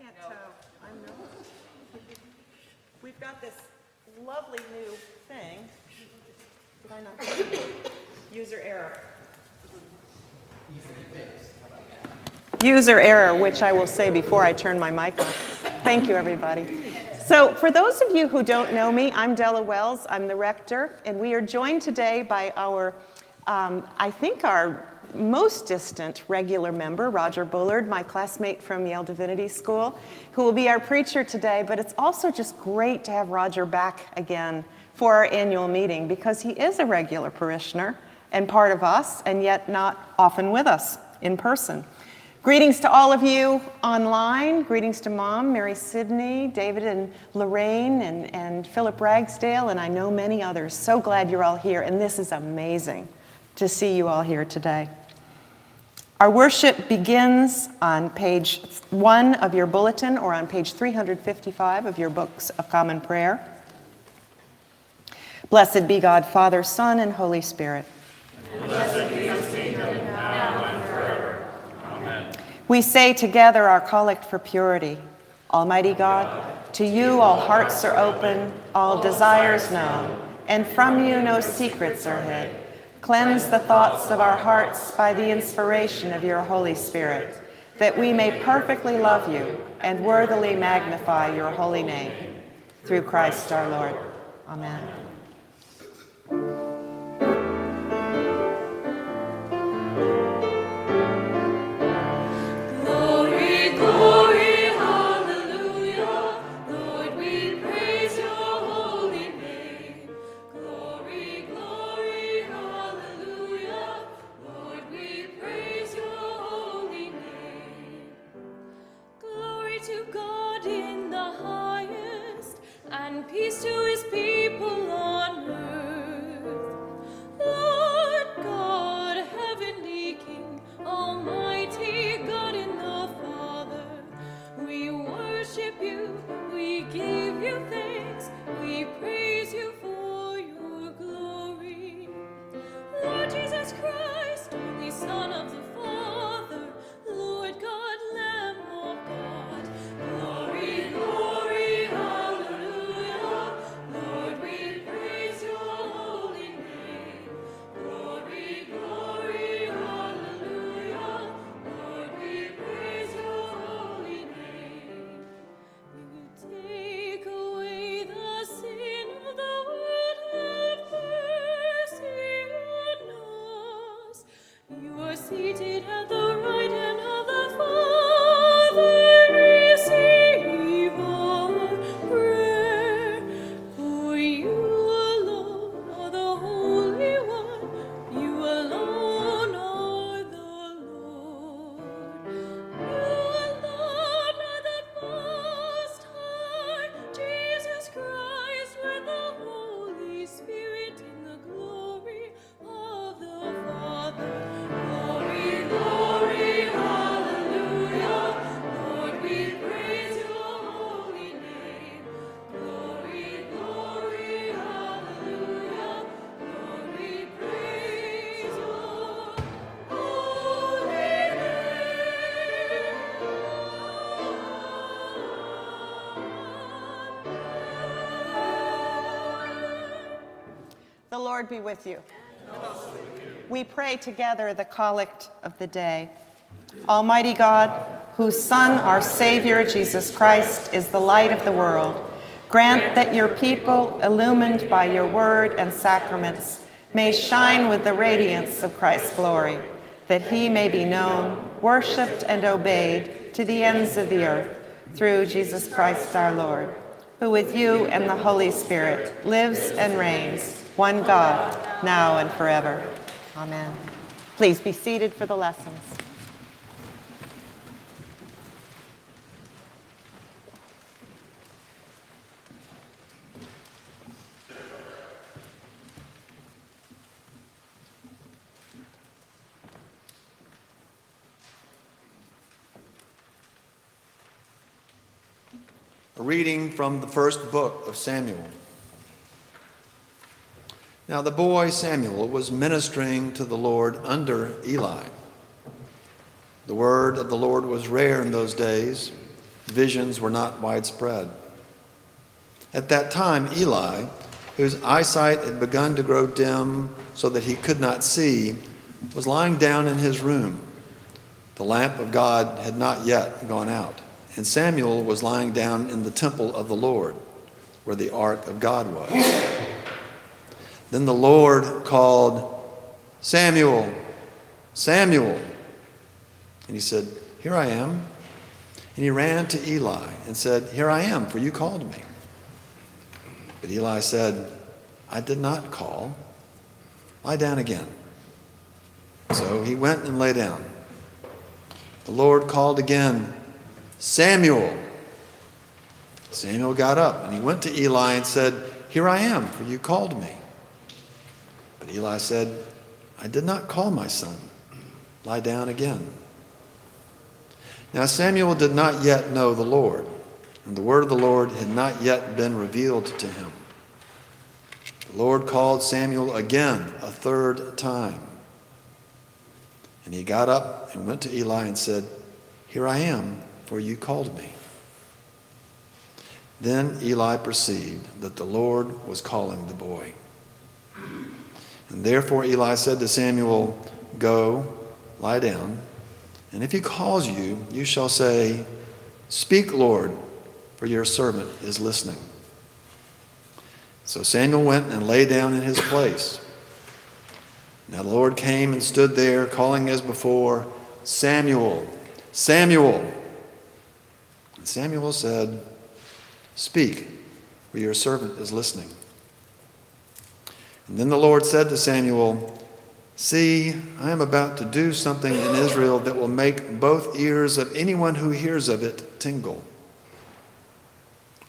can't tell. I'm nervous. We've got this lovely new thing. Did I not? User error. User error, which I will say before I turn my mic on. Thank you, everybody. So for those of you who don't know me, I'm Della Wells. I'm the rector, and we are joined today by our, I think our most distant regular member, Roger Bullard, my classmate from Yale Divinity School, who will be our preacher today. But it's also just great to have Roger back again for our annual meeting, because he is a regular parishioner and part of us, and yet not often with us in person. Greetings to all of you online. Greetings to Mom, Mary Sidney, David and Lorraine, and Philip Ragsdale, and I know many others. So glad you're all here, and this is amazing to see you all here today. Our worship begins on page 1 of your bulletin, or on page 355 of your Books of Common Prayer. Blessed be God, Father, Son, and Holy Spirit. And blessed be His kingdom, now and forever. Amen. We say together our collect for purity. Almighty God, to you all hearts are open, all desires known, and from you no secrets are hid. Cleanse the thoughts of our hearts by the inspiration of your Holy Spirit, that we may perfectly love you and worthily magnify your holy name. Through Christ our Lord. Amen. The Lord be with you. And also with you. We pray together the collect of the day. Almighty God, whose Son, our Savior, Jesus Christ, is the light of the world, grant that your people, illumined by your word and sacraments, may shine with the radiance of Christ's glory, that he may be known, worshipped, and obeyed to the ends of the earth, through Jesus Christ our Lord, who with you and the Holy Spirit lives and reigns, one God, now and forever. Amen. Please be seated for the lessons. A reading from the first book of Samuel. Now the boy Samuel was ministering to the Lord under Eli. The word of the Lord was rare in those days, visions were not widespread. At that time, Eli, whose eyesight had begun to grow dim so that he could not see, was lying down in his room. The lamp of God had not yet gone out, and Samuel was lying down in the temple of the Lord, where the ark of God was. Then the Lord called, "Samuel, Samuel." And he said, "Here I am." And he ran to Eli and said, "Here I am, for you called me." But Eli said, "I did not call. Lie down again." So he went and lay down. The Lord called again, "Samuel." Samuel got up and he went to Eli and said, "Here I am, for you called me." But Eli said, "I did not call, my son. Lie down again." Now Samuel did not yet know the Lord, and the word of the Lord had not yet been revealed to him. The Lord called Samuel again a third time. And he got up and went to Eli and said, "Here I am, for you called me." Then Eli perceived that the Lord was calling the boy. And therefore Eli said to Samuel, "Go, lie down, and if he calls you, you shall say, 'Speak, Lord, for your servant is listening.'" So Samuel went and lay down in his place. Now the Lord came and stood there, calling as before, "Samuel, Samuel." And Samuel said, "Speak, for your servant is listening." And then the Lord said to Samuel, "See, I am about to do something in Israel that will make both ears of anyone who hears of it tingle.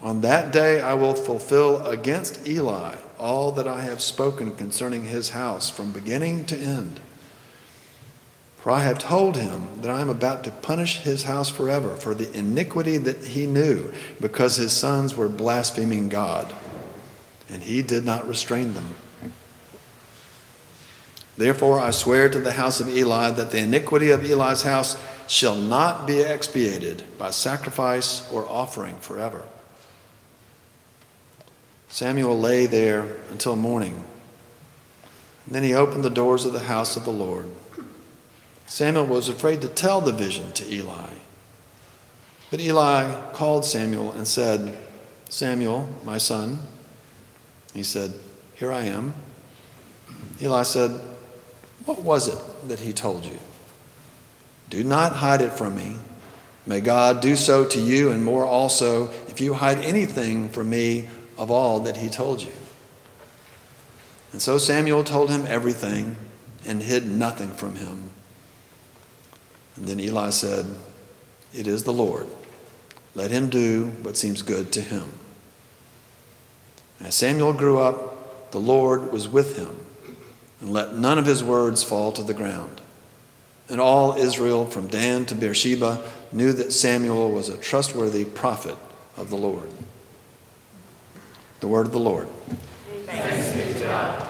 On that day I will fulfill against Eli all that I have spoken concerning his house from beginning to end. For I have told him that I am about to punish his house forever for the iniquity that he knew, because his sons were blaspheming God, and he did not restrain them. Therefore I swear to the house of Eli that the iniquity of Eli's house shall not be expiated by sacrifice or offering forever." Samuel lay there until morning. And then he opened the doors of the house of the Lord. Samuel was afraid to tell the vision to Eli. But Eli called Samuel and said, "Samuel, my son." He said, "Here I am." Eli said, "What was it that he told you? Do not hide it from me. May God do so to you and more also, if you hide anything from me of all that he told you." And so Samuel told him everything and hid nothing from him. And then Eli said, "It is the Lord. Let him do what seems good to him." As Samuel grew up, the Lord was with him, and let none of his words fall to the ground. And all Israel, from Dan to Beersheba, knew that Samuel was a trustworthy prophet of the Lord. The word of the Lord. Thanks be to God.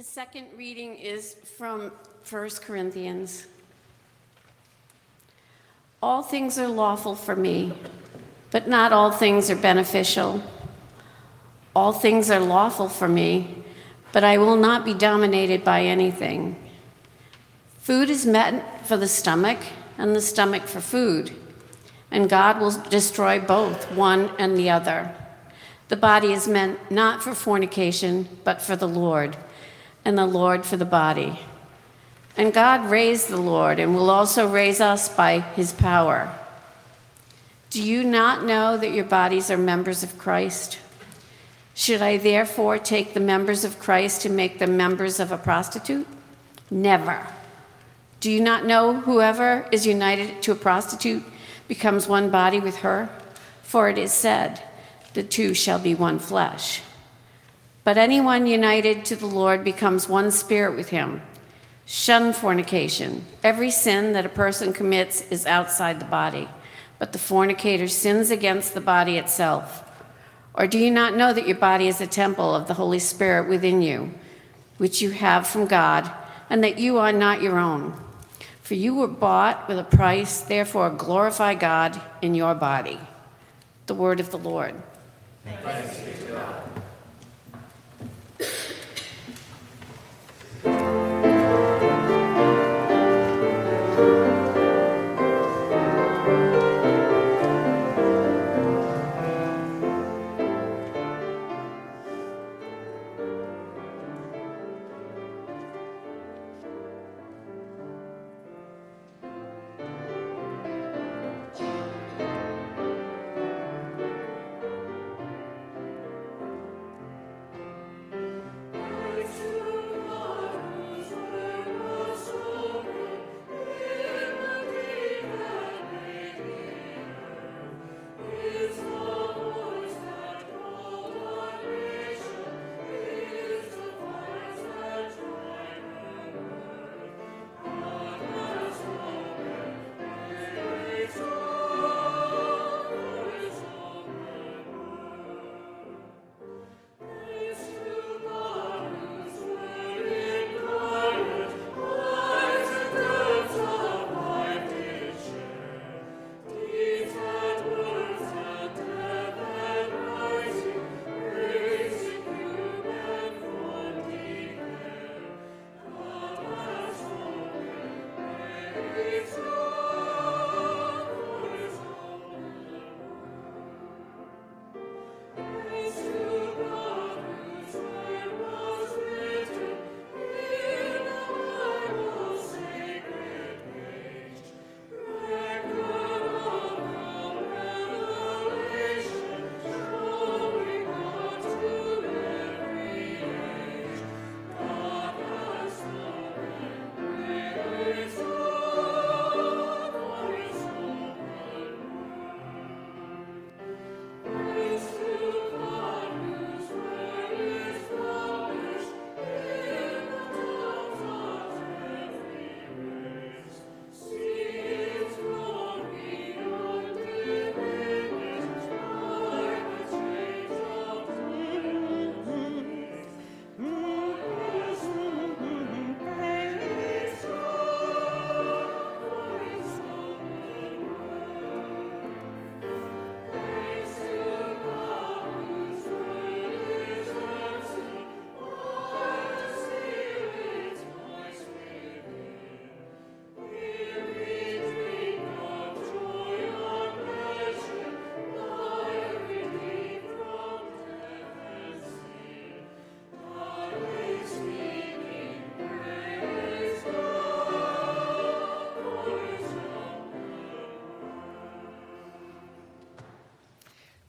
The second reading is from 1 Corinthians. All things are lawful for me, but not all things are beneficial. All things are lawful for me, but I will not be dominated by anything. Food is meant for the stomach, and the stomach for food, and God will destroy both, one and the other. The body is meant not for fornication, but for the Lord, and the Lord for the body. And God raised the Lord, and will also raise us by his power. Do you not know that your bodies are members of Christ? Should I therefore take the members of Christ and make them members of a prostitute? Never. Do you not know whoever is united to a prostitute becomes one body with her? For it is said, the two shall be one flesh. But anyone united to the Lord becomes one spirit with him. Shun fornication. Every sin that a person commits is outside the body, but the fornicator sins against the body itself. Or do you not know that your body is a temple of the Holy Spirit within you, which you have from God, and that you are not your own? For you were bought with a price, therefore glorify God in your body. The word of the Lord. Thanks be to God.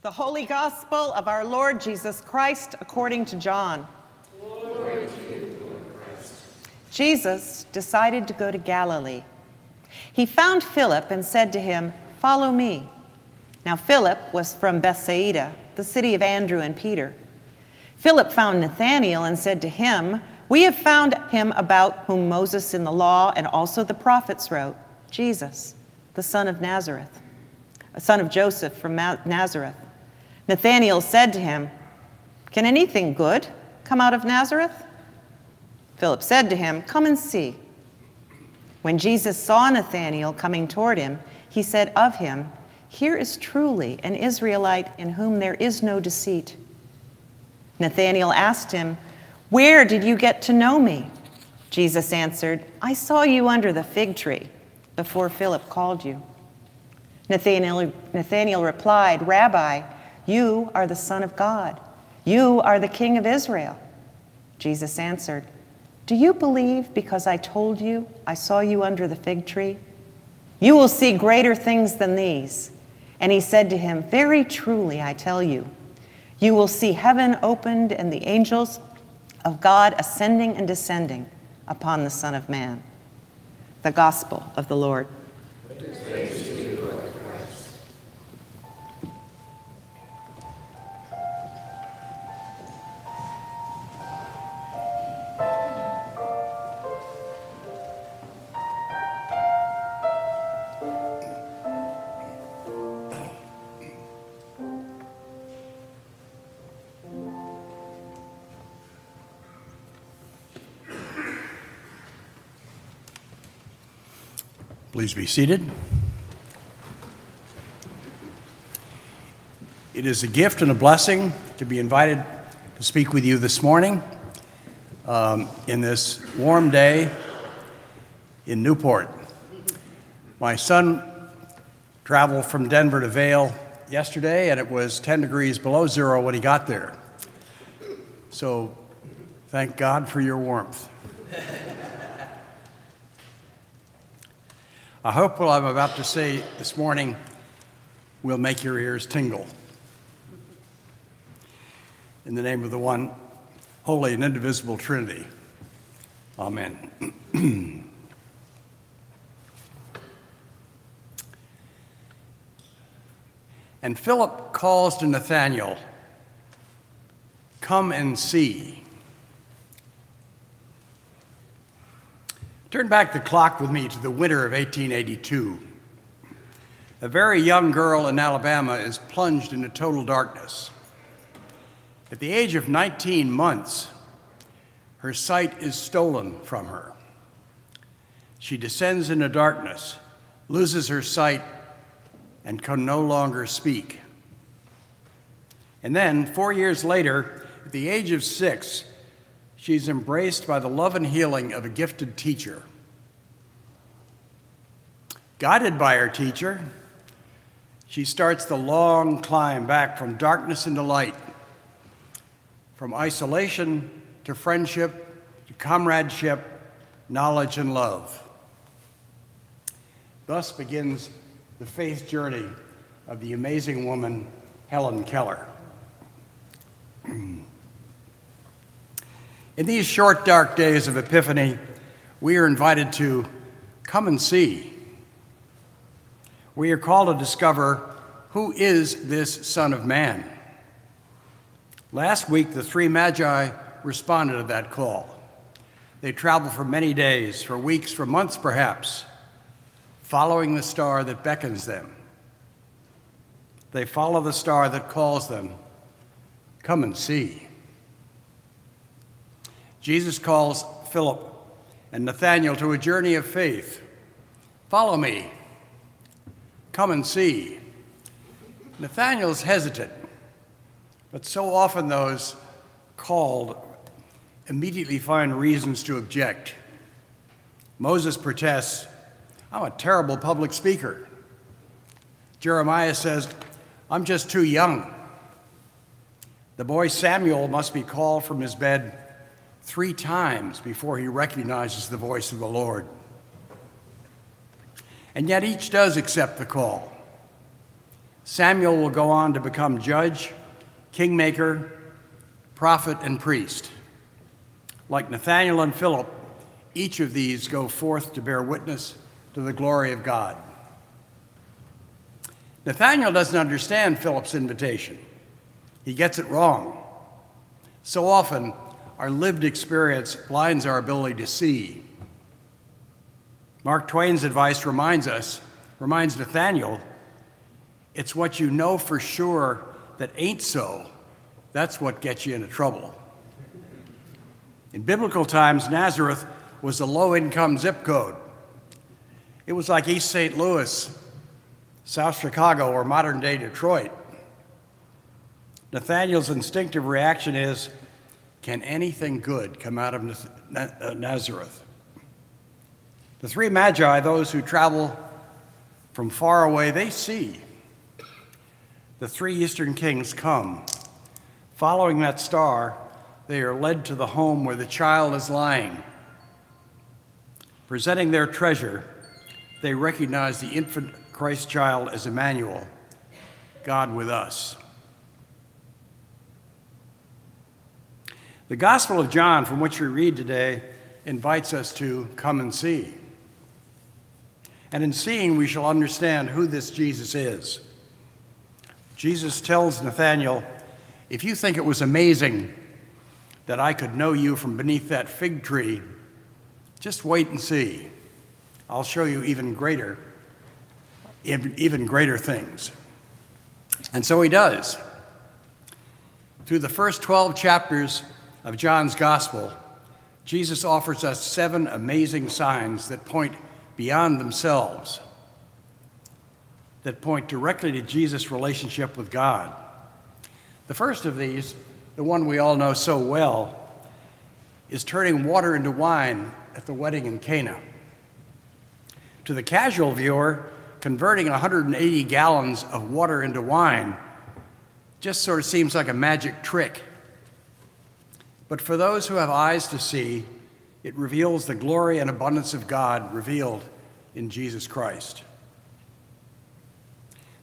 The Holy Gospel of our Lord Jesus Christ according to John. Glory to you, Lord Christ. Jesus decided to go to Galilee. He found Philip and said to him, "Follow me." Now Philip was from Bethsaida, the city of Andrew and Peter. Philip found Nathanael and said to him, "We have found him about whom Moses in the law and also the prophets wrote, Jesus, the son of Nazareth, a son of Joseph from Nazareth." Nathanael said to him, "Can anything good come out of Nazareth?" Philip said to him, "Come and see." When Jesus saw Nathanael coming toward him, he said of him, "Here is truly an Israelite in whom there is no deceit." Nathanael asked him, "Where did you get to know me?" Jesus answered, "I saw you under the fig tree before Philip called you." Nathanael replied, "Rabbi, you are the Son of God. You are the King of Israel." Jesus answered, "Do you believe because I told you I saw you under the fig tree? You will see greater things than these." And he said to him, "Very truly, I tell you, you will see heaven opened and the angels of God ascending and descending upon the Son of Man." The Gospel of the Lord. Praise to you, Lord Christ. Please be seated. It is a gift and a blessing to be invited to speak with you this morning in this warm day in Newport. My son traveled from Denver to Vail yesterday, and it was 10 degrees below zero when he got there. So thank God for your warmth. I hope what I'm about to say this morning will make your ears tingle. In the name of the one holy and indivisible Trinity, amen. And Philip calls to Nathanael, "Come and see." Turn back the clock with me to the winter of 1882. A very young girl in Alabama is plunged into total darkness. At the age of 19 months, her sight is stolen from her. She descends into darkness, loses her sight, and can no longer speak. And then, 4 years later, at the age of 6, she's embraced by the love and healing of a gifted teacher. Guided by her teacher, she starts the long climb back from darkness into light, from isolation to friendship to comradeship, knowledge and love. Thus begins the faith journey of the amazing woman, Helen Keller. In these short, dark days of Epiphany, we are invited to come and see. We are called to discover who is this Son of Man. Last week, the three Magi responded to that call. They traveled for many days, for weeks, for months perhaps, following the star that beckons them. They follow the star that calls them, "Come and see." Jesus calls Philip and Nathanael to a journey of faith. "Follow me. Come and see." Nathanael is hesitant, but so often those called immediately find reasons to object. Moses protests, "I'm a terrible public speaker." Jeremiah says, "I'm just too young." The boy Samuel must be called from his bed 3 times before he recognizes the voice of the Lord. And yet each does accept the call. Samuel will go on to become judge, kingmaker, prophet, and priest. Like Nathanael and Philip, each of these go forth to bear witness to the glory of God. Nathanael doesn't understand Philip's invitation. He gets it wrong. So often, our lived experience blinds our ability to see. Mark Twain's advice reminds Nathanael, it's what you know for sure that ain't so. That's what gets you into trouble. In biblical times, Nazareth was a low-income zip code. It was like East St. Louis, South Chicago, or modern-day Detroit. Nathanael's instinctive reaction is, can anything good come out of Nazareth? The three Magi, those who travel from far away, they see. The three Eastern kings come. Following that star, they are led to the home where the child is lying. Presenting their treasure, they recognize the infant Christ child as Emmanuel, God with us. The Gospel of John, from which we read today, invites us to come and see. And in seeing, we shall understand who this Jesus is. Jesus tells Nathanael, if you think it was amazing that I could know you from beneath that fig tree, just wait and see. I'll show you even greater things. And so he does. Through the first 12 chapters of John's Gospel, Jesus offers us 7 amazing signs that point beyond themselves, that point directly to Jesus' relationship with God. The first of these, the one we all know so well, is turning water into wine at the wedding in Cana. To the casual viewer, converting 180 gallons of water into wine just sort of seems like a magic trick. But for those who have eyes to see, it reveals the glory and abundance of God revealed in Jesus Christ.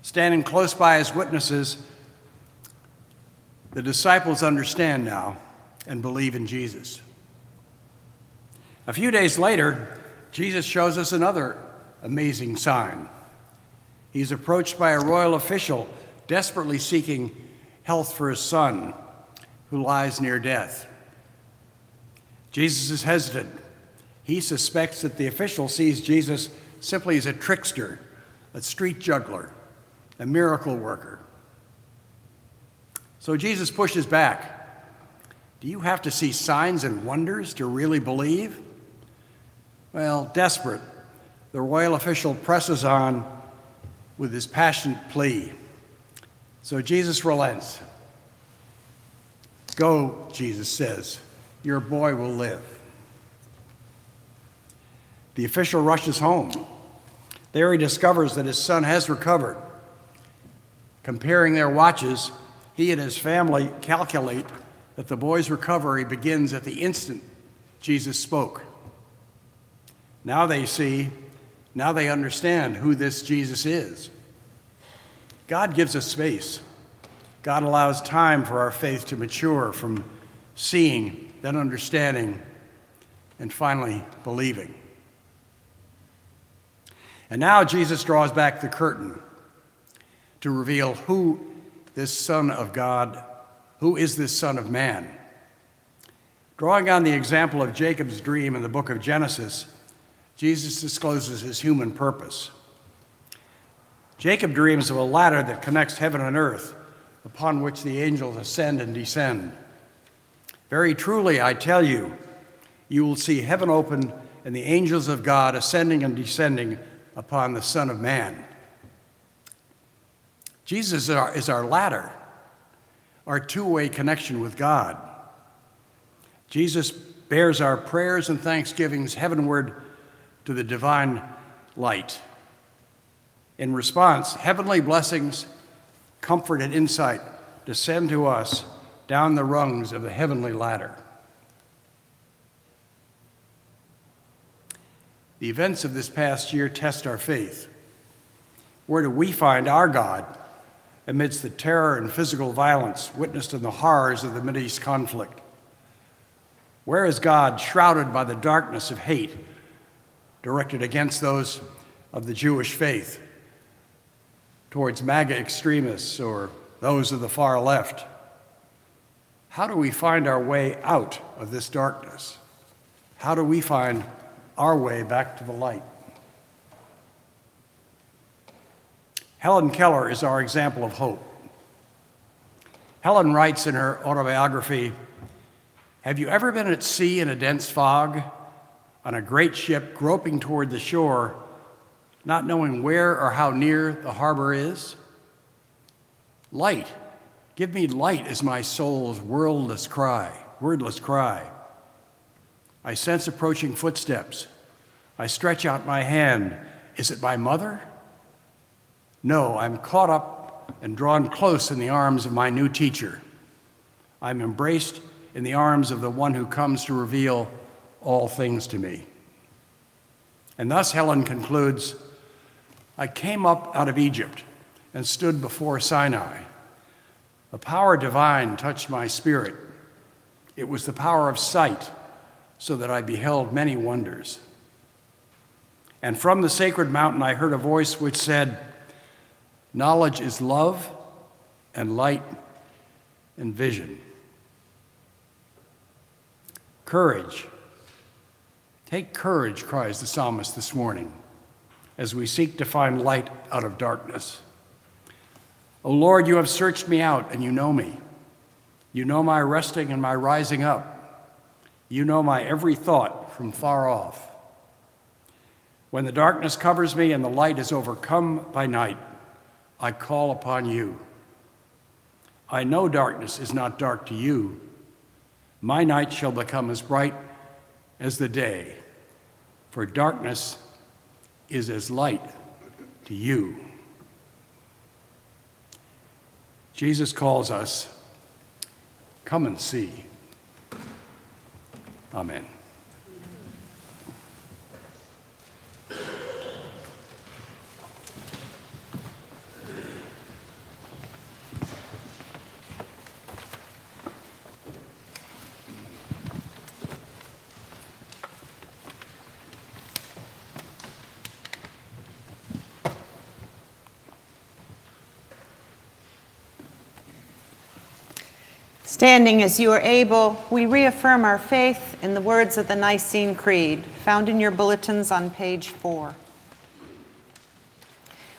Standing close by as witnesses, the disciples understand now and believe in Jesus. A few days later, Jesus shows us another amazing sign. He's approached by a royal official desperately seeking health for his son, who lies near death. Jesus is hesitant. He suspects that the official sees Jesus simply as a trickster, a street juggler, a miracle worker. So Jesus pushes back. Do you have to see signs and wonders to really believe? Well, desperate, the royal official presses on with his passionate plea. So Jesus relents. Go, Jesus says. Your boy will live. The official rushes home. There he discovers that his son has recovered. Comparing their watches, he and his family calculate that the boy's recovery begins at the instant Jesus spoke. Now they see, now they understand who this Jesus is. God gives us space. God allows time for our faith to mature from seeing, then understanding, and finally believing. And now Jesus draws back the curtain to reveal who this Son of God, who is this Son of Man. Drawing on the example of Jacob's dream in the book of Genesis, Jesus discloses his human purpose. Jacob dreams of a ladder that connects heaven and earth, upon which the angels ascend and descend. Very truly, I tell you, you will see heaven opened and the angels of God ascending and descending upon the Son of Man. Jesus is our ladder, our two-way connection with God. Jesus bears our prayers and thanksgivings heavenward to the divine light. In response, heavenly blessings, comfort, and insight descend to us down the rungs of the heavenly ladder. The events of this past year test our faith. Where do we find our God amidst the terror and physical violence witnessed in the horrors of the Mideast conflict? Where is God shrouded by the darkness of hate directed against those of the Jewish faith, towards MAGA extremists or those of the far left? How do we find our way out of this darkness? How do we find our way back to the light? Helen Keller is our example of hope. Helen writes in her autobiography, Have you ever been at sea in a dense fog, on a great ship groping toward the shore, not knowing where or how near the harbor is? Light, give me light is my soul's wordless cry. I sense approaching footsteps. I stretch out my hand. Is it my mother? No, I'm caught up and drawn close in the arms of my new teacher. I'm embraced in the arms of the one who comes to reveal all things to me. And thus Helen concludes, I came up out of Egypt and stood before Sinai. The power divine touched my spirit. It was the power of sight, so that I beheld many wonders. And from the sacred mountain I heard a voice which said, knowledge is love and light and vision. Courage. Take courage, cries the psalmist this morning, as we seek to find light out of darkness. O Lord, you have searched me out and you know me. You know my resting and my rising up. You know my every thought from far off. When the darkness covers me and the light is overcome by night, I call upon you. I know darkness is not dark to you. My night shall become as bright as the day, for darkness is as light to you. Jesus calls us, come and see. Amen. Standing as you are able, we reaffirm our faith in the words of the Nicene Creed, found in your bulletins on page 4.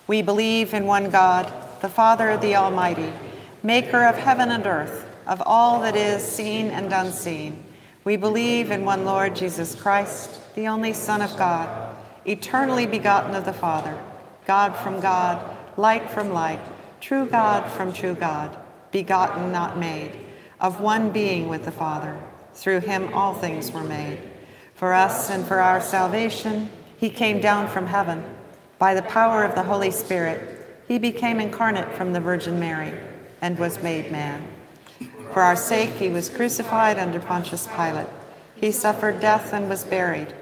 We believe in one God, the Father, the Almighty, maker of heaven and earth, of all that is seen and unseen. We believe in one Lord Jesus Christ, the only Son of God, eternally begotten of the Father, God from God, light from light, true God from true God, begotten, not made, of one being with the Father. Through him all things were made. For us and for our salvation, he came down from heaven. By the power of the Holy Spirit, he became incarnate from the Virgin Mary and was made man. For our sake, he was crucified under Pontius Pilate. He suffered death and was buried.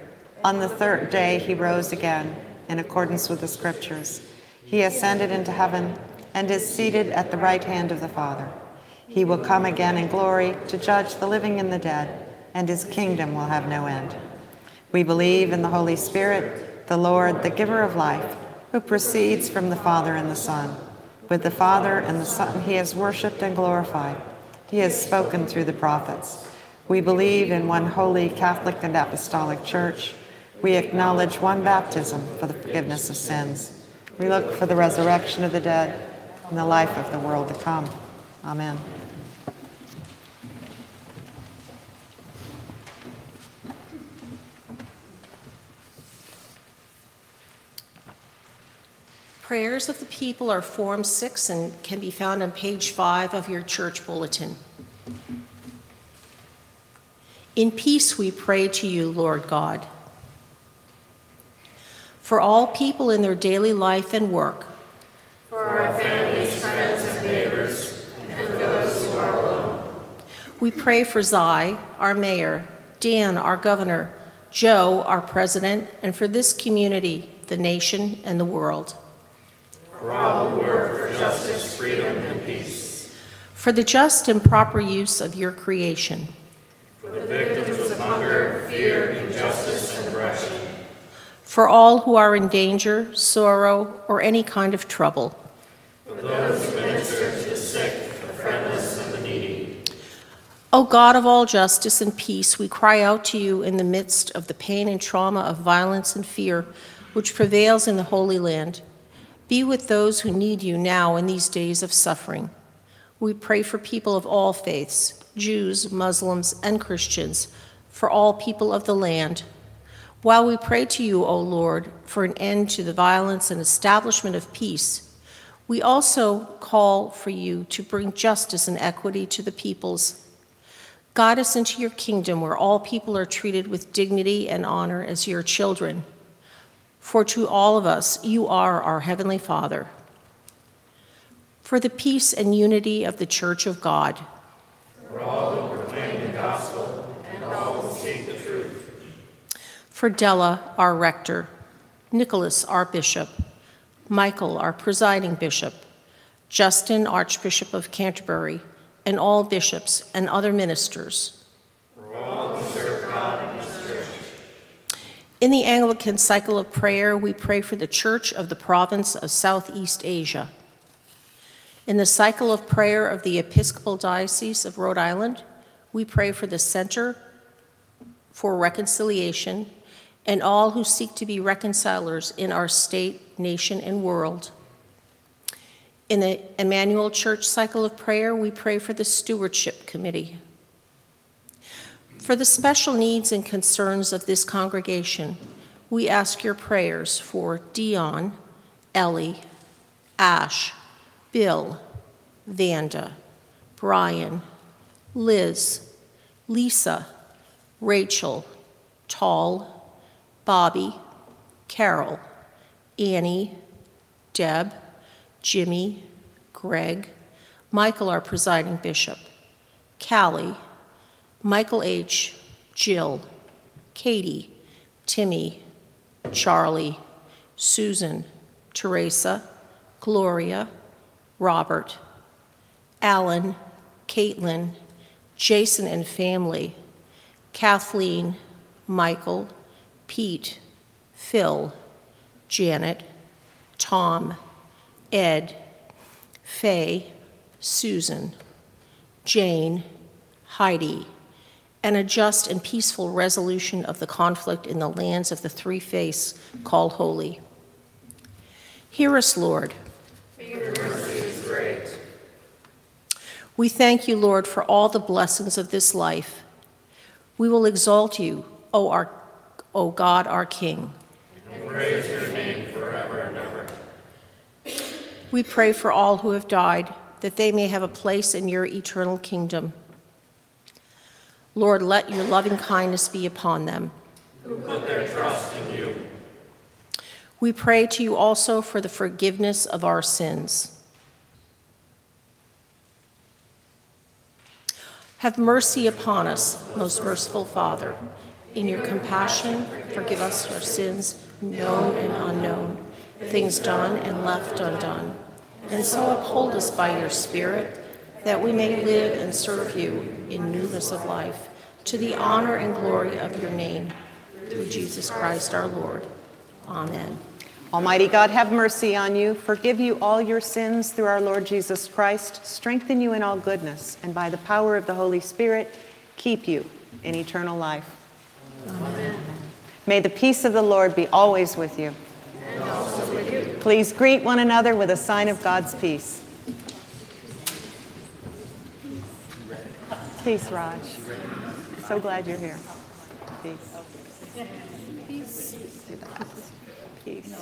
On the third day, he rose again in accordance with the scriptures. He ascended into heaven and is seated at the right hand of the Father. He will come again in glory to judge the living and the dead, and his kingdom will have no end. We believe in the Holy Spirit, the Lord, the giver of life, who proceeds from the Father and the Son. With the Father and the Son he is worshiped and glorified. He has spoken through the prophets. We believe in one holy, Catholic, and Apostolic Church. We acknowledge one baptism for the forgiveness of sins. We look for the resurrection of the dead and the life of the world to come. Amen. Prayers of the people are Form 6 and can be found on page 5 of your church bulletin. In peace we pray to you, Lord God. For all people in their daily life and work, for our families, friends, and neighbors, we pray for Zai, our mayor, Dan, our governor, Joe, our president, and for this community, the nation, and the world. For all who work for justice, freedom, and peace. For the just and proper use of your creation. For the victims of hunger, fear, injustice, and oppression. For all who are in danger, sorrow, or any kind of trouble. For those who minister to the sick, the friendless, and the needy. O God of all justice and peace, we cry out to you in the midst of the pain and trauma of violence and fear which prevails in the Holy Land. Be with those who need you now in these days of suffering. We pray for people of all faiths, Jews, Muslims, and Christians, for all people of the land, while we pray to you, O Lord, for an end to the violence and establishment of peace, we also call for you to bring justice and equity to the peoples. Guide us into your kingdom where all people are treated with dignity and honor as your children. For to all of us, you are our Heavenly Father. For the peace and unity of the Church of God. For all who proclaim the gospel and all who seek the truth. For Della, our rector, Nicholas, our bishop, Michael, our presiding bishop, Justin, Archbishop of Canterbury, and all bishops and other ministers. For all who serve God in His Church. In the Anglican cycle of prayer, we pray for the Church of the Province of Southeast Asia. In the cycle of prayer of the Episcopal Diocese of Rhode Island, we pray for the Center for Reconciliation and all who seek to be reconcilers in our state, nation, and world. In the Emmanuel Church cycle of prayer, we pray for the Stewardship Committee. For the special needs and concerns of this congregation, we ask your prayers for Dion, Ellie, Ash, Bill, Vanda, Brian, Liz, Lisa, Rachel, Tall, Bobby, Carol, Annie, Deb, Jimmy, Greg, Michael, our presiding bishop, Callie, Michael H., Jill, Katie, Timmy, Charlie, Susan, Teresa, Gloria, Robert, Alan, Caitlin, Jason and family, Kathleen, Michael, Pete, Phil, Janet, Tom, Ed, Faye, Susan, Jane, Heidi, and a just and peaceful resolution of the conflict in the lands of the three faiths called holy. Hear us, Lord. For your mercy is great. We thank you, Lord, for all the blessings of this life. We will exalt you, O God, our King. And praise your name forever and ever. We pray for all who have died, that they may have a place in your eternal kingdom. Lord, let your loving kindness be upon them who put their trust in you. We pray to you also for the forgiveness of our sins. Have mercy upon us, most merciful Father. In your compassion, forgive us our sins, known and unknown, things done and left undone. And so uphold us by your Spirit, that we may live and serve you in newness of life, to the honor and glory of your name, through Jesus Christ our Lord. Amen. Almighty God, have mercy on you, forgive you all your sins through our Lord Jesus Christ, strengthen you in all goodness, and by the power of the Holy Spirit, keep you in eternal life. Amen. May the peace of the Lord be always with you. And also with you. Please greet one another with a sign of God's peace. Peace, Raj. So glad you're here. Peace. Peace. Peace.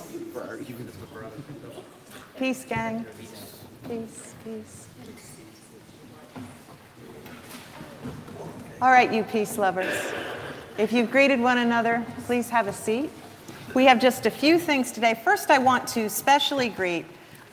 Peace, gang. Peace, peace. All right, you peace lovers. If you've greeted one another, please have a seat. We have just a few things today. First, I want to specially greet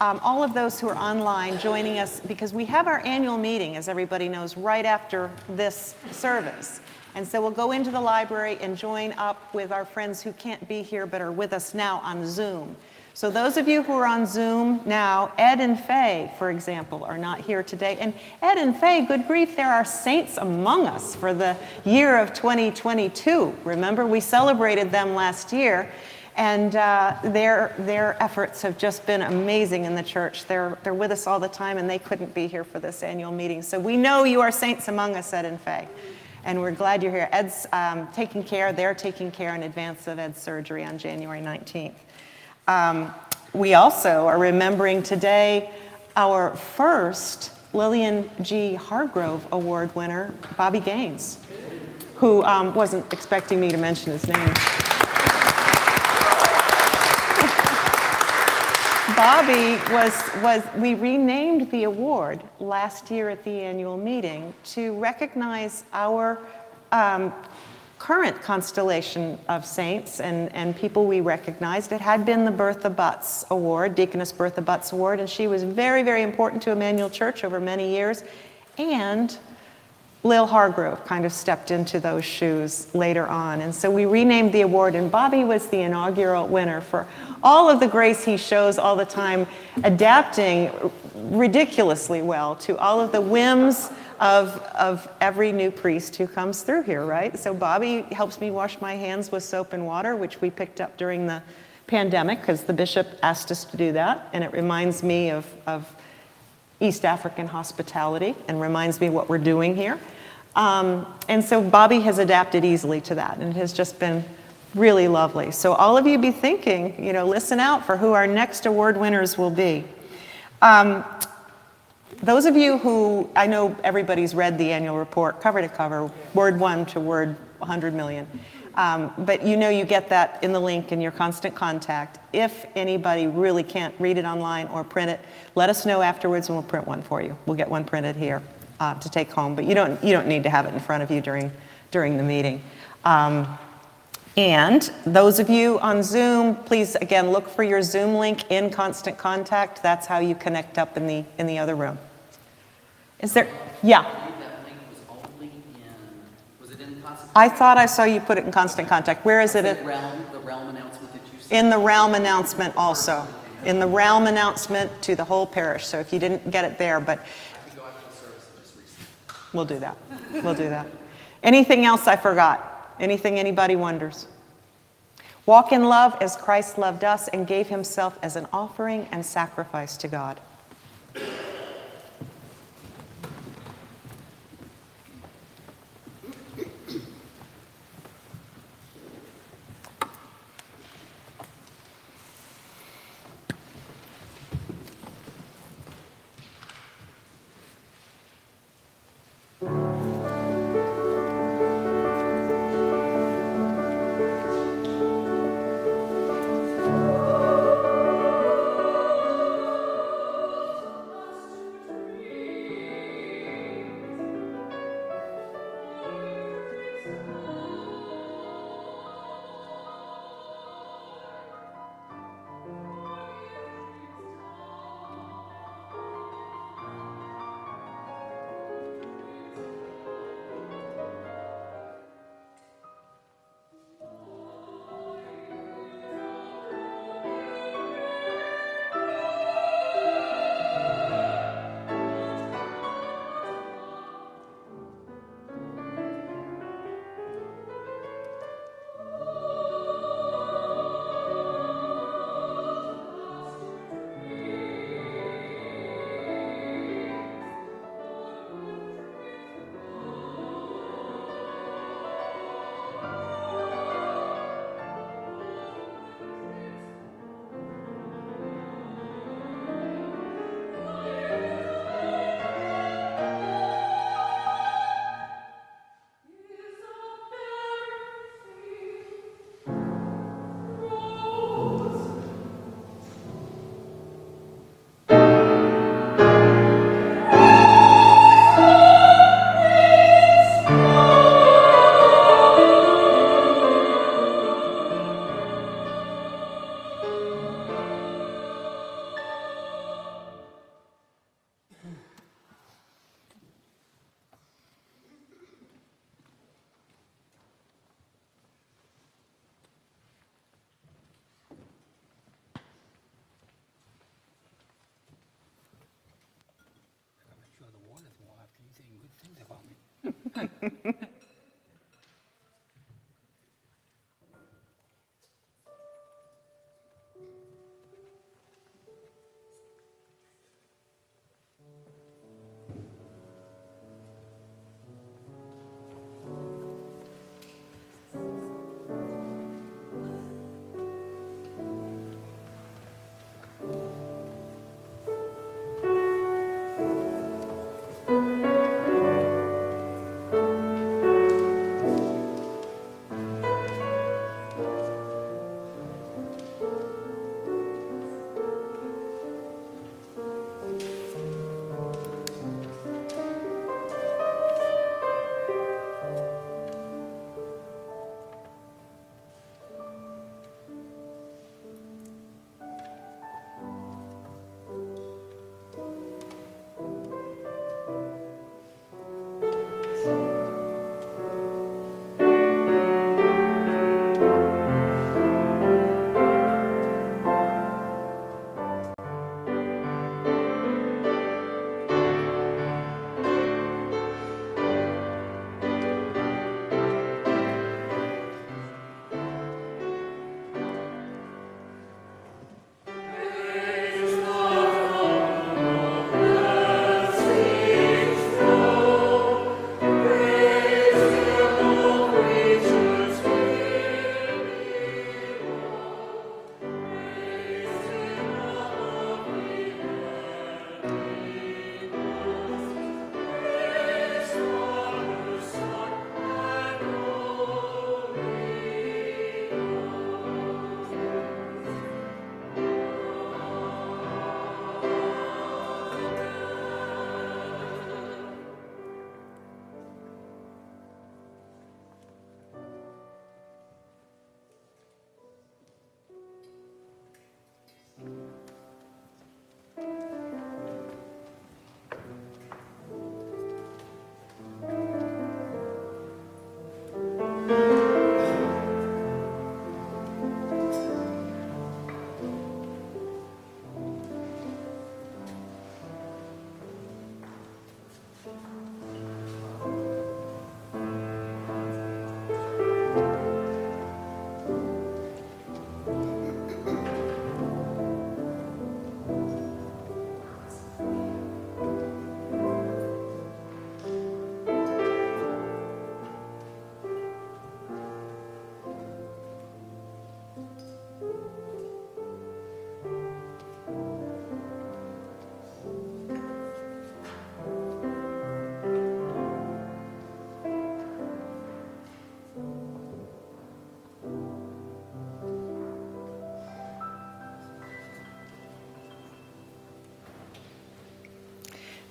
all of those who are online joining us, because we have our annual meeting, as everybody knows, right after this service. And so we'll go into the library and join up with our friends who can't be here but are with us now on Zoom. So those of you who are on Zoom now, Ed and Faye, for example, are not here today. And Ed and Faye, good grief, there are saints among us for the year of 2022. Remember, we celebrated them last year, and their efforts have just been amazing in the church. They're with us all the time, and they couldn't be here for this annual meeting. So we know you are saints among us, Ed and Faye, and we're glad you're here. Ed's taking care, they're taking care in advance of Ed's surgery on January 19th. We also are remembering today our first Lillian G. Hargrove Award winner, Bobby Gaines, who wasn't expecting me to mention his name. Bobby we renamed the award last year at the annual meeting to recognize our current constellation of saints and people we recognized. It had been the Bertha Butts Award, Deaconess Bertha Butts Award, and she was very, very important to Emmanuel Church over many years. And Lil Hargrove kind of stepped into those shoes later on. And so we renamed the award, and Bobby was the inaugural winner for all of the grace he shows all the time, adapting ridiculously well to all of the whims of every new priest who comes through here, right? So Bobby helps me wash my hands with soap and water, which we picked up during the pandemic because the bishop asked us to do that. And it reminds me of East African hospitality and reminds me what we're doing here. And so Bobby has adapted easily to that and has just been really lovely. So all of you be thinking, you know, listen out for who our next award winners will be. Those of you who, I know everybody's read the annual report cover to cover, word one to word 100 million. But you know you get that in the link in your constant contact. If anybody really can't read it online or print it, let us know afterwards and we'll print one for you. We'll get one printed here to take home, but you don't need to have it in front of you during the meeting. And those of you on Zoom, please, again, look for your Zoom link in Constant Contact. That's how you connect up in the other room. Is there, yeah? That link was only in, was it in Constant Contact? I thought I saw you put it in Constant Contact. Where is it? The realm announcement that you said. In the realm announcement also. In the realm announcement to the whole parish. So if you didn't get it there, but. I can go after the service and just reset. We'll do that. We'll do that. Anything else I forgot? Anything anybody wonders? Walk in love as Christ loved us and gave himself as an offering and sacrifice to God.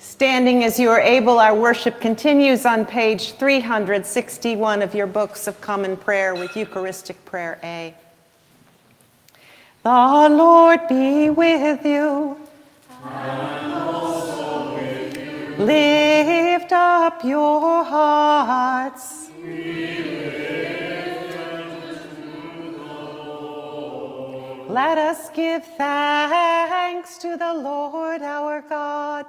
Standing as you are able, our worship continues on page 361 of your books of common prayer with Eucharistic Prayer A. The Lord be with you. And also with you. Lift up your hearts. We lift them to the Lord. Let us give thanks to the Lord our God.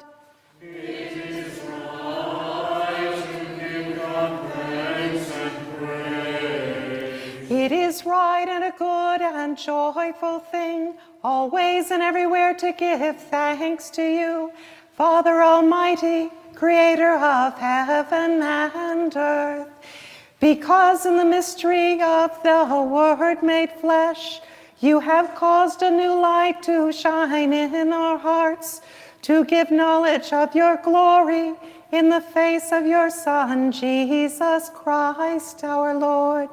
It is right to give God thanks and praise. It is right and a good and joyful thing, always and everywhere to give thanks to you, Father Almighty, Creator of heaven and earth. Because in the mystery of the Word made flesh, you have caused a new light to shine in our hearts, to give knowledge of your glory in the face of your Son, Jesus Christ, our Lord.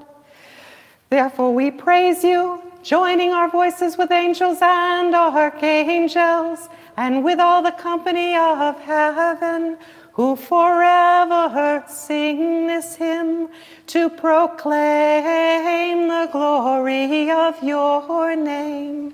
Therefore we praise you, joining our voices with angels and archangels, and with all the company of heaven, who forever sing this hymn to proclaim the glory of your name.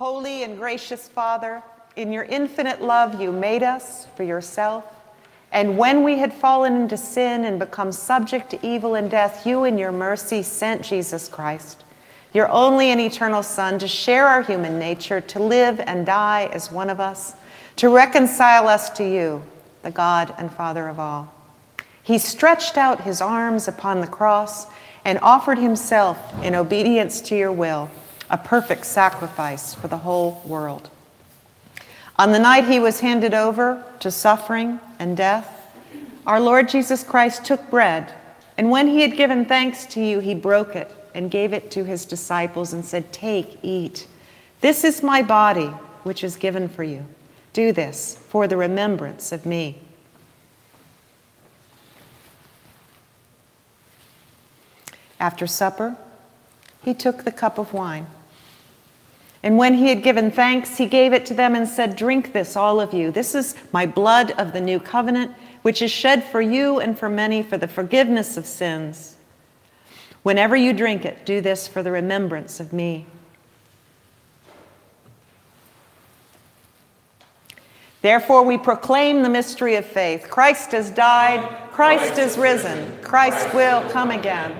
Holy and gracious Father, in your infinite love you made us for yourself, and when we had fallen into sin and become subject to evil and death, you in your mercy sent Jesus Christ your only and eternal Son, to share our human nature, to live and die as one of us, to reconcile us to you, the God and Father of all. He stretched out his arms upon the cross and offered himself in obedience to your will, a perfect sacrifice for the whole world. On the night he was handed over to suffering and death, our Lord Jesus Christ took bread, and when he had given thanks to you, he broke it and gave it to his disciples and said, "Take, eat. This is my body, which is given for you. Do this for the remembrance of me." After supper, he took the cup of wine, and when he had given thanks, he gave it to them and said, "Drink this, all of you. This is my blood of the new covenant, which is shed for you and for many for the forgiveness of sins. Whenever you drink it, do this for the remembrance of me." Therefore, we proclaim the mystery of faith. Christ has died. Christ is risen. Christ will come again.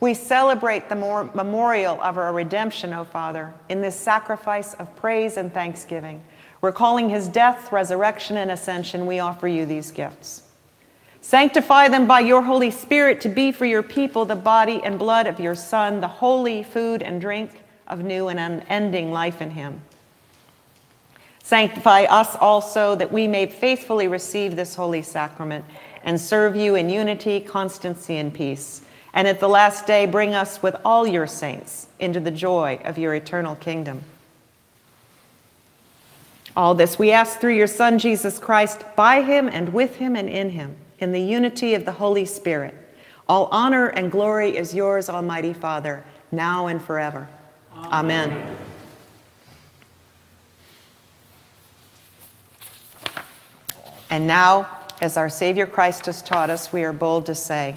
We celebrate the memorial of our redemption, O Father, in this sacrifice of praise and thanksgiving. Recalling his death, resurrection, and ascension, we offer you these gifts. Sanctify them by your Holy Spirit to be for your people the body and blood of your Son, the holy food and drink of new and unending life in him. Sanctify us also that we may faithfully receive this holy sacrament and serve you in unity, constancy, and peace. And at the last day, bring us with all your saints into the joy of your eternal kingdom. All this we ask through your Son, Jesus Christ, by him and with him and in him, in the unity of the Holy Spirit. All honor and glory is yours, Almighty Father, now and forever. Amen. Amen. And now, as our Savior Christ has taught us, we are bold to say,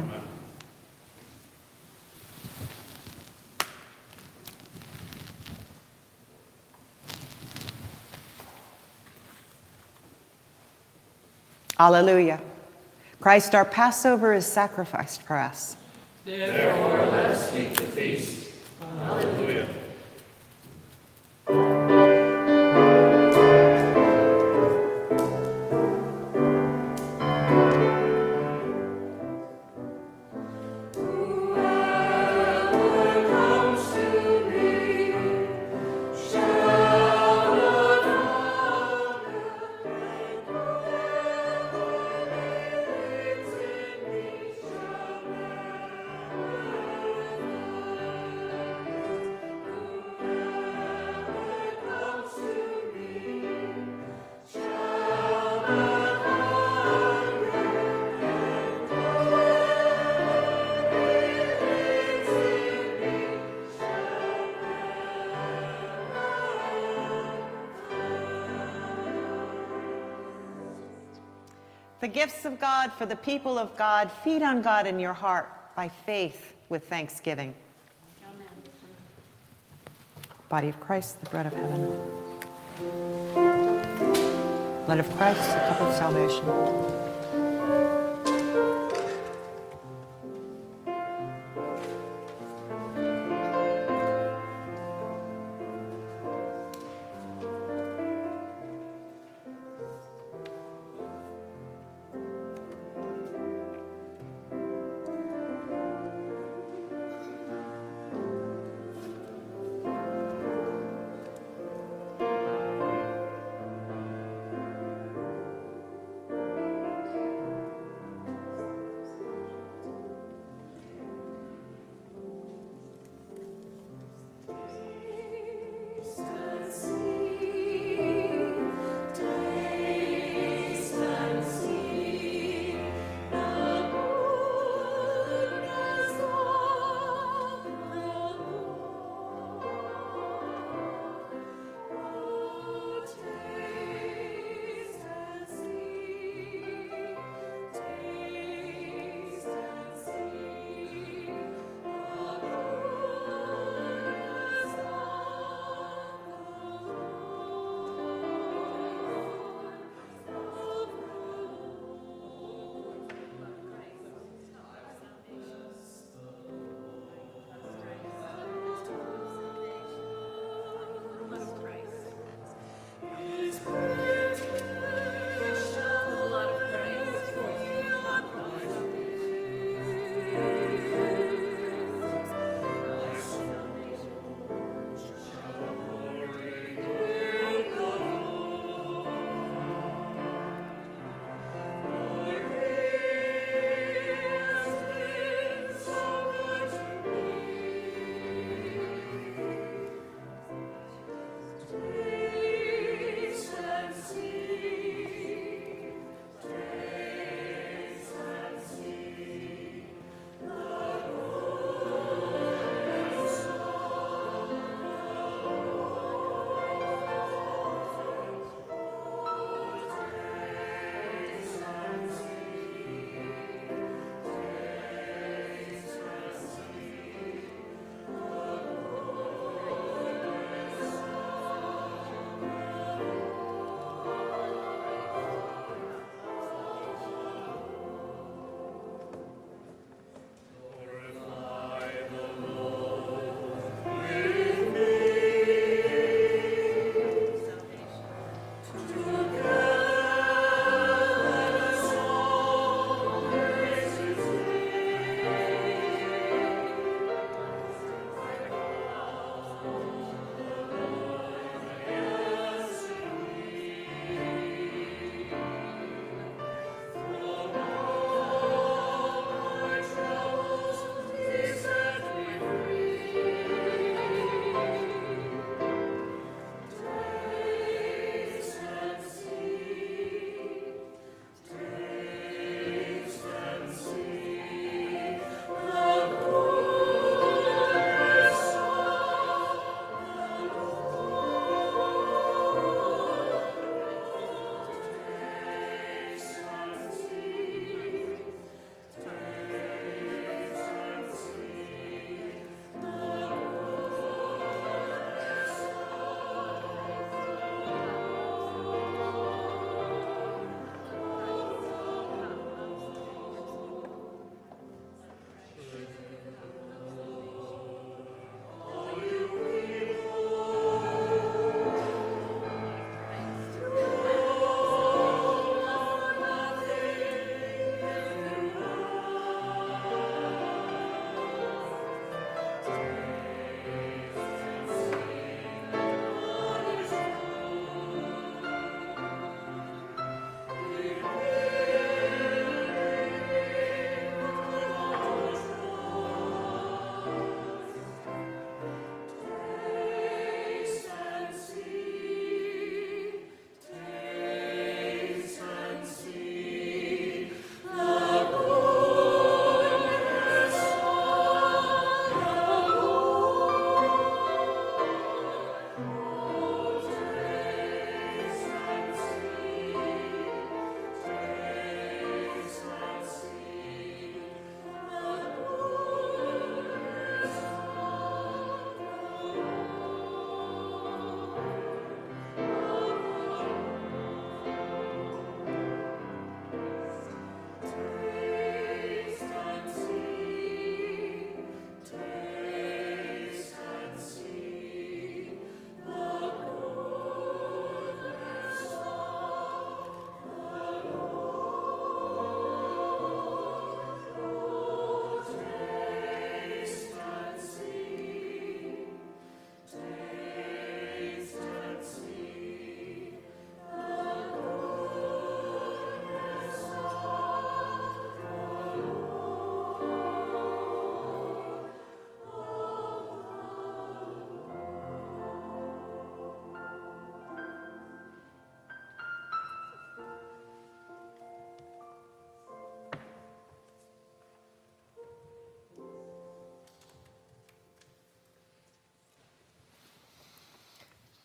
Hallelujah. Christ, our Passover, is sacrificed for us. Therefore, let us keep the feast. Hallelujah. The gifts of God for the people of God, feed on God in your heart by faith with thanksgiving. Amen. Body of Christ, the bread of heaven. Blood of Christ, the cup of salvation.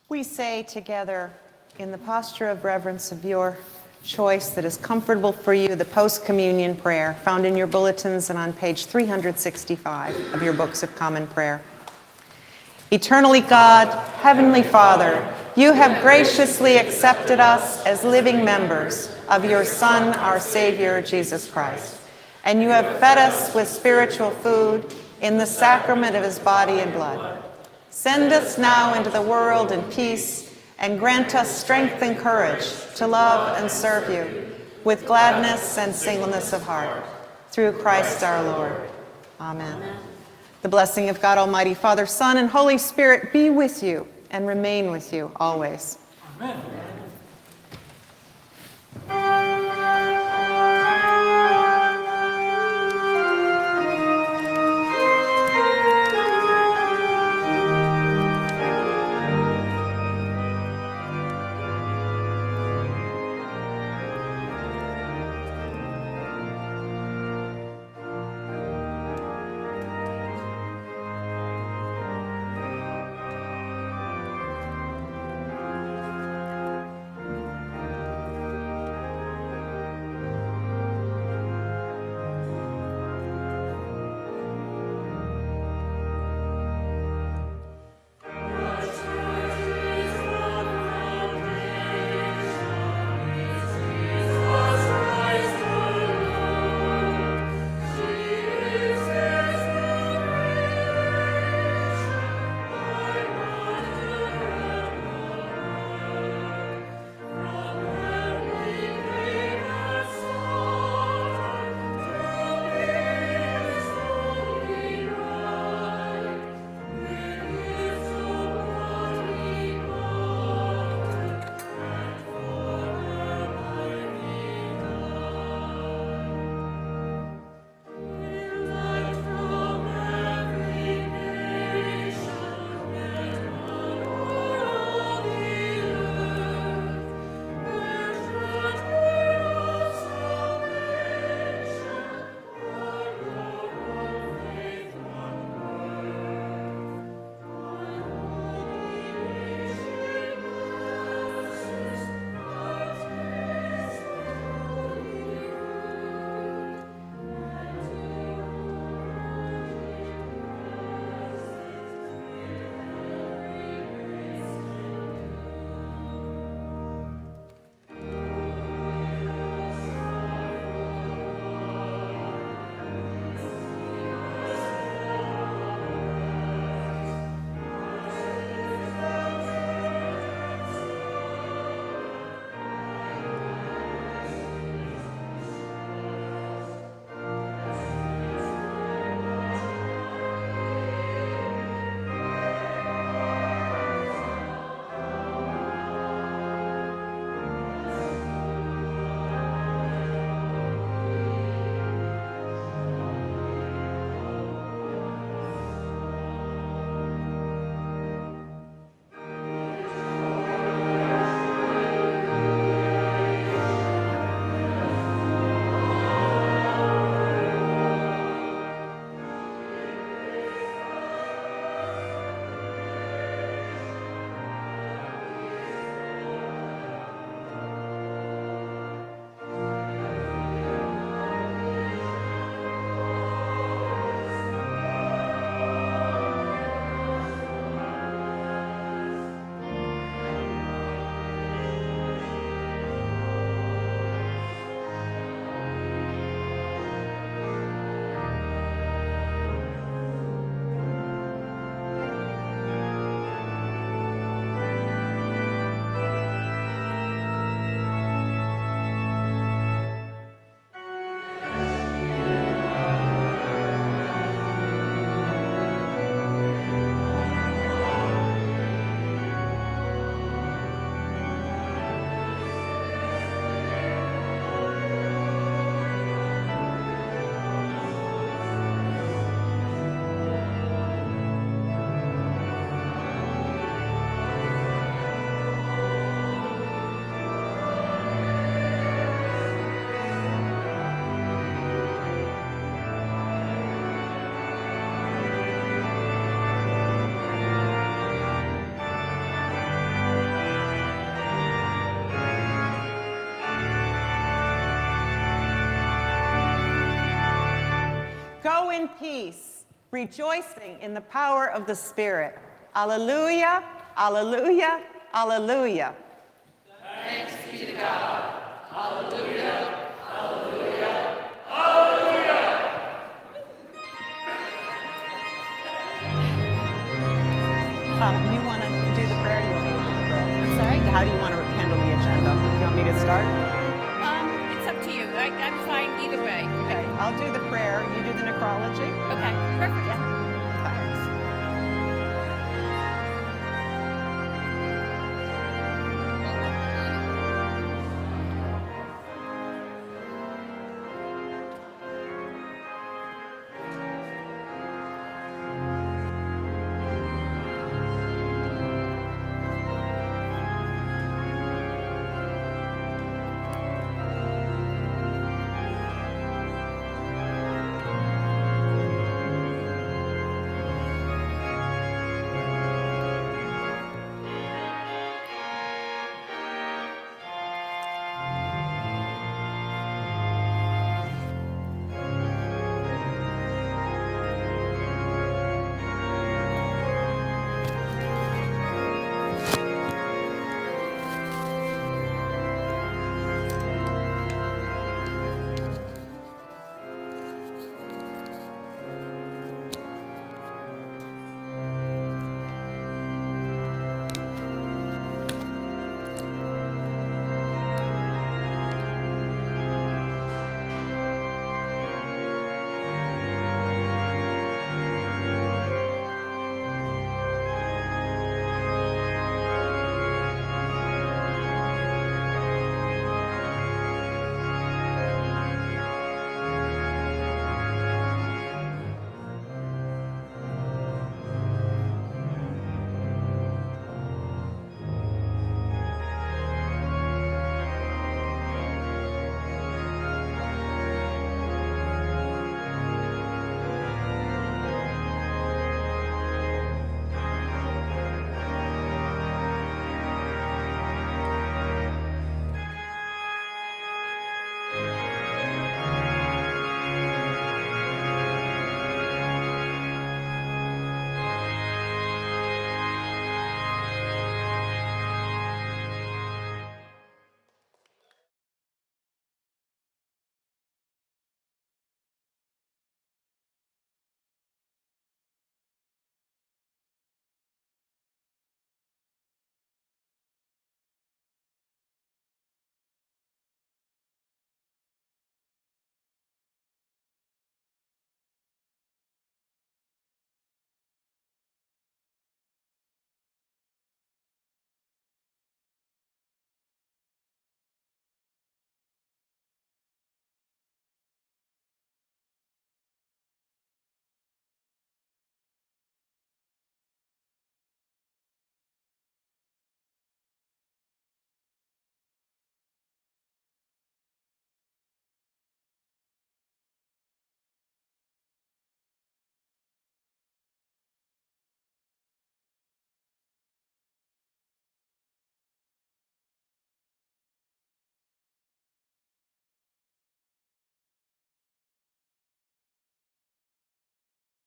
We say together, in the posture of reverence of your choice that is comfortable for you, the post-communion prayer found in your bulletins and on page 365 of your books of common prayer. Eternally God, Heavenly Father, you have graciously accepted us as living members of your Son, our Savior, Jesus Christ, and you have fed us with spiritual food in the sacrament of his body and blood. Send us now into the world in peace, and grant us strength and courage to love and serve you with gladness and singleness of heart. Through Christ our Lord. Amen. The blessing of God Almighty, Father, Son, and Holy Spirit be with you and remain with you always. Amen. in peace, rejoicing in the power of the Spirit. Alleluia, alleluia, alleluia. Thanks be to God. Alleluia, alleluia, alleluia. You want to do the prayer? You want me to do the prayer? I'm sorry? How do you want to handle the agenda? Do you want me to start? It's up to you. I'm fine either way. Okay. I'll do the prayer. You do the necrology. Okay. Perfect. Yeah.